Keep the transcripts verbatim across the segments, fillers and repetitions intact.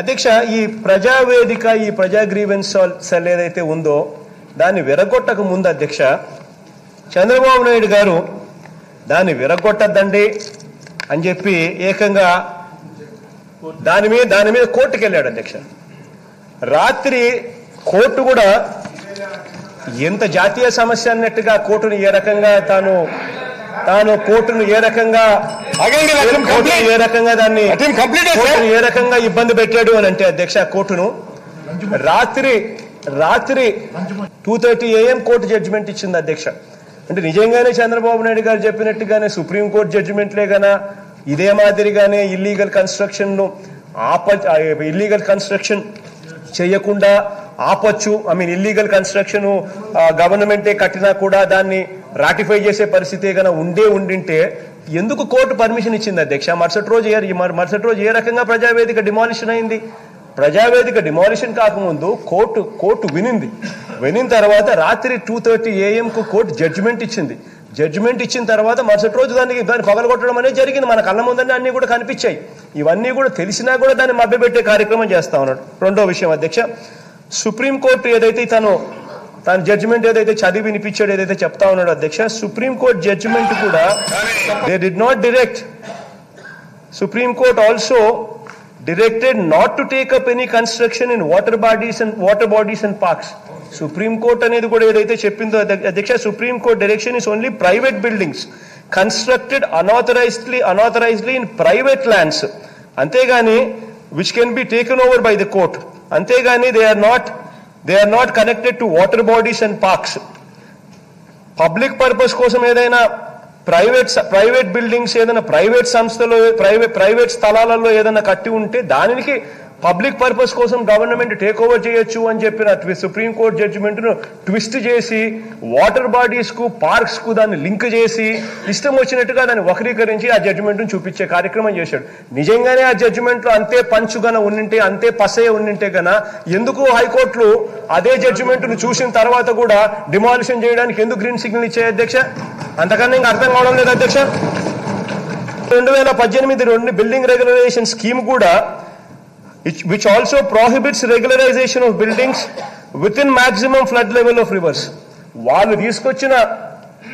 అధ్యక్ష ఈ ప్రజా వేదిక ఈ ప్రజా గ్రీవెన్స్ సెల్ ఏదైతే ఉందో దాన్ని విరగొట్టక ముందు అధ్యక్ష చంద్రబాబు నాయుడు గారు దాన్ని విరగొట్టద్దండి అని చెప్పి ఏకంగా దాని మీద దాని మీద కోర్టుకు వెళ్ళాడు అధ్యక్ష. రాత్రి కోర్టు కూడా ఎంత జాతీయ సమస్య అన్నట్టుగా కోర్టును ఏ రకంగా తాను తాను కోర్టును ఏ రకంగా ఏ రకంగా దాన్ని ఏ రకంగా ఇబ్బంది పెట్టాడు అని అంటే అధ్యక్ష కోర్టును రాత్రి రాత్రి two thirty AM court judgment ఇచ్చింది అధ్యక్ష. అంటే నిజంగానే చంద్రబాబు నాయుడు గారు చెప్పినట్టుగానే సుప్రీంకోర్టు జడ్జిమెంట్లే గనా ఇదే మాదిరిగానే ఇల్లీగల్ కన్స్ట్రక్షన్ ఆప ఇల్లీగల్ కన్స్ట్రక్షన్ చేయకుండా ఆపొచ్చు, ఐ మీన్ ఇల్లీగల్ కన్స్ట్రక్షన్ గవర్నమెంటే కట్టినా కూడా దాన్ని రాటిఫై చేసే పరిస్థితి కన్నా ఉండే ఉండింటే ఎందుకు కోర్టు పర్మిషన్ ఇచ్చింది అధ్యక్ష? మరుసటి రోజు ఏ మరుసటి రోజు ఏ రకంగా ప్రజావేదిక డిమాలిషన్ అయింది? ప్రజావేదిక డిమాలిషన్ కాకముందు కోర్టు కోర్టు వినింది వినిన తర్వాత రాత్రి టూ థర్టీ ఏఎంకు కోర్టు జడ్జిమెంట్ ఇచ్చింది. జడ్జిమెంట్ ఇచ్చిన తర్వాత మరుసటి రోజు దానికి దాన్ని పగలగొట్టడం అనేది జరిగింది. మన కళ్ళ ముందనే అన్నీ కూడా కనిపించాయి. ఇవన్నీ కూడా తెలిసినా కూడా దాన్ని మభ్యపెట్టే కార్యక్రమం చేస్తా ఉన్నాడు. రెండో విషయం అధ్యక్ష, సుప్రీంకోర్టు ఏదైతే తను తన జడ్జిమెంట్ ఏదైతే చదివి వినిపించాడు ఏదైతే చెప్తా ఉన్నాడు అధ్యక్ష, సుప్రీంకోర్టు జడ్జిమెంట్ కూడా they did not direct supreme court also directed not to take up any construction in water bodies and water bodies and parks. Supreme Court అనేది కూడా ఏదైతే చెప్పిందో అధ్యక్ష, Supreme Court direction is only private buildings constructed unauthorizedly unauthorizedly in private lands అంతేగాని which can be taken over by the court, అంతేగాని they are not they are not connected to water bodies and parks. Public purpose కోసం ఏదైనా private private buildings ఏదైనా private సంస్థలో private private స్థలాలలో ఏదైనా కట్టి ఉంటే దానికి పబ్లిక్ పర్పస్ కోసం గవర్నమెంట్ టేక్ ఓవర్ చేయొచ్చు అని చెప్పిన సుప్రీంకోర్టు జడ్జిమెంట్ను ట్విస్ట్ చేసి వాటర్ బాడీస్కు పార్క్స్కు దాన్ని లింక్ చేసి ఇష్టం వచ్చినట్టుగా దాన్ని వక్రీకరించి ఆ జడ్జిమెంట్ను చూపించే కార్యక్రమం చేశాడు. నిజంగానే ఆ జడ్జిమెంట్లో అంతే పంచుగా ఉండింటే అంతే పసే ఉండింటే గనా ఎందుకు హైకోర్టులు అదే జడ్జిమెంట్ను చూసిన తర్వాత కూడా డిమాలిషన్ చేయడానికి ఎందుకు గ్రీన్ సిగ్నల్ ఇచ్చాయి అధ్యక్ష? అంతకన్నా ఇంకా అర్థం కావడం లేదు అధ్యక్ష. రెండు వేల పద్దెనిమిది రెండు బిల్డింగ్ రెగ్యులరైజేషన్ స్కీమ్ కూడా Which, which also prohibits regularization of buildings within maximum flood level of rivers. వాళ్ళు తీసుకొచ్చిన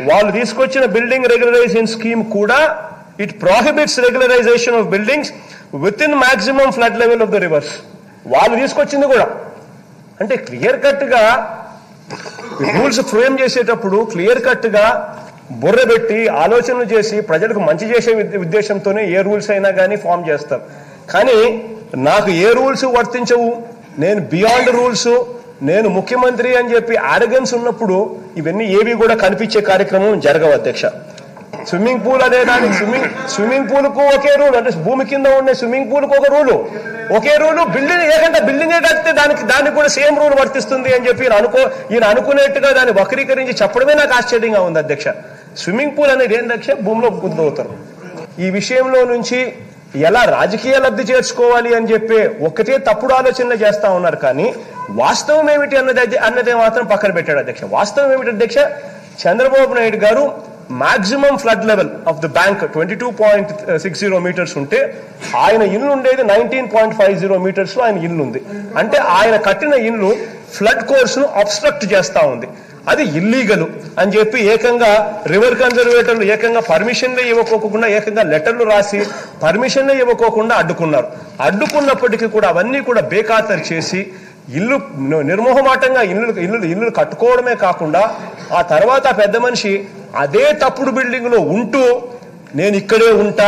వాళ్ళు తీసుకొచ్చిన బిల్డింగ్ రెగ్యులరైజేషన్ స్కీమ్ కూడా it prohibits regularisation of buildings with in maximum flood level of the rivers. వాళ్ళు తీసుకొచ్చింది కూడా అంటే క్లియర్ కట్గా రూల్స్ ఫ్రేమ్ చేసేటప్పుడు క్లియర్ కట్గా బుర్ర పెట్టి ఆలోచనలు చేసి ప్రజలకు మంచి చేసే ఉద్దేశంతోనే ఏ రూల్స్ అయినా కానీ ఫామ్ చేస్తారు. కానీ నాకు ఏ రూల్స్ వర్తించవు, నేను బియాండ్ రూల్స్, నేను ముఖ్యమంత్రి అని చెప్పి ఆరగన్స్ ఉన్నప్పుడు ఇవన్నీ ఏవి కూడా కనిపించే కార్యక్రమం జరగవు అధ్యక్ష. స్విమ్మింగ్ పూల్ అనే దానికి స్విమ్మింగ్ స్విమ్మింగ్ పూల్కు ఒకే రూల్, అంటే భూమి కింద ఉండే స్విమ్మింగ్ పూల్కు ఒక రూలు ఒకే రూలు బిల్డింగ్ ఏకంటే బిల్డింగే కడితే దానికి దానికి కూడా సేమ్ రూల్ వర్తిస్తుంది అని చెప్పి అనుకో ఈయన అనుకునేట్టుగా దాన్ని వక్రీకరించి చెప్పడమే నాకు ఆశ్చర్యంగా ఉంది అధ్యక్ష. స్విమ్మింగ్ పూల్ అనేది ఏంటధ్యక్ష, భూమిలో గుద్దవుతారు. ఈ విషయంలో నుంచి ఎలా రాజకీయ లబ్ధి చేర్చుకోవాలి అని చెప్పి ఒకటే తప్పుడు ఆలోచనలు చేస్తా ఉన్నారు. కానీ వాస్తవం ఏమిటి అన్నది అన్నదే మాత్రం పక్కన పెట్టాడు అధ్యక్ష. వాస్తవం ఏమిటి అధ్యక్ష, చంద్రబాబు నాయుడు గారు maximum flood level of the bank twenty two point six zero metres ఉంటే ఆయన ఇల్లు ఉండేది nineteen point five zero metres లో ఆయన ఇల్లు ఉంది. అంటే ఆయన కట్టిన ఇల్లు ఫ్లడ్ కోర్స్ ను అబ్స్ట్రక్ట్ చేస్తా ఉంది. అది ఇల్లీగల్ అని చెప్పి ఏకంగా రివర్ కన్జర్వేటర్లు ఏకంగా పర్మిషన్లే ఇవ్వకోకుండా ఏకంగా లెటర్లు రాసి పర్మిషన్లే ఇవ్వకోకుండా అడ్డుకున్నారు. అడ్డుకున్నప్పటికీ కూడా అవన్నీ కూడా బేఖాతరు చేసి ఇల్లు నిర్మోహమాటంగా ఇల్లు ఇల్లు ఇల్లు కట్టుకోవడమే కాకుండా ఆ తర్వాత పెద్ద మనిషి అదే తప్పుడు బిల్డింగ్లో ఉంటూ నేను ఇక్కడే ఉంటా,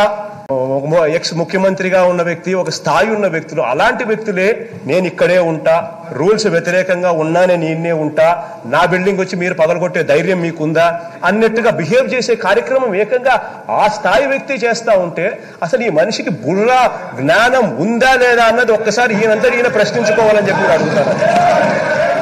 ఎక్స్ ముఖ్యమంత్రిగా ఉన్న వ్యక్తి, ఒక స్థాయి ఉన్న వ్యక్తులు, అలాంటి వ్యక్తులే నేను ఇక్కడే ఉంటా, రూల్స్ వ్యతిరేకంగా ఉన్నా నేను ఈయనే ఉంటా, నా బిల్డింగ్ వచ్చి మీరు పగలగొట్టే ధైర్యం మీకుందా అన్నట్టుగా బిహేవ్ చేసే కార్యక్రమం ఏకంగా ఆ స్థాయి వ్యక్తి చేస్తూ ఉంటే అసలు ఈ మనిషికి బుర్ర జ్ఞానం ఉందా లేదా అన్నది ఒక్కసారి ఈయనంతా ఈయన ప్రశ్నించుకోవాలని చెప్పి అడుగుతారు.